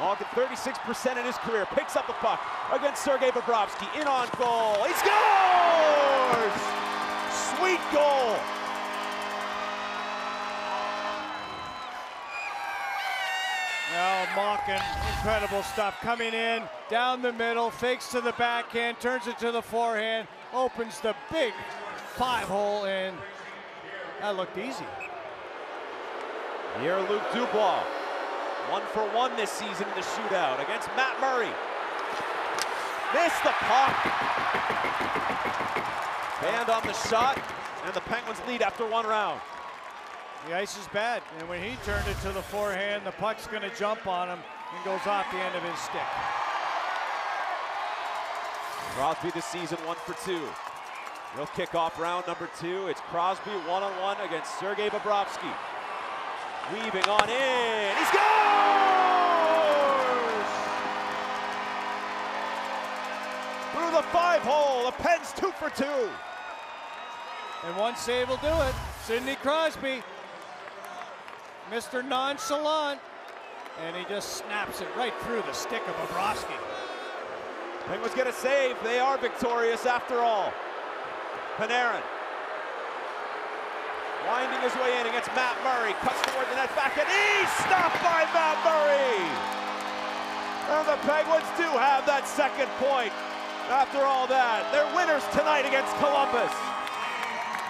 Malkin, 36% in his career, picks up the puck against Sergei Bobrovsky, in on goal, he scores! Sweet goal! Now Malkin, incredible stop, coming in, down the middle, fakes to the backhand, turns it to the forehand, opens the big five-hole, and that looked easy. Pierre-Luc Dubois, 1-for-1 this season in the shootout against Matt Murray. Missed the puck. Banned on the shot, and the Penguins lead after one round. The ice is bad, and when he turned it to the forehand, the puck's going to jump on him and goes off the end of his stick. Crosby this season, 1-for-2. He'll kick off round number 2. It's Crosby one-on-one against Sergei Bobrovsky. Weaving on in, he scores! Through the 5-hole, the Pens 2-for-2. And one save will do it. Sidney Crosby, Mr. Nonchalant, and he just snaps it right through the stick of Bobrovsky. Penguins get a save, they are victorious after all. Panarin, winding his way in against Matt Murray, cuts toward the net, back and he's stopped by Matt Murray! And the Penguins do have that second point. After all that, they're winners tonight against Columbus.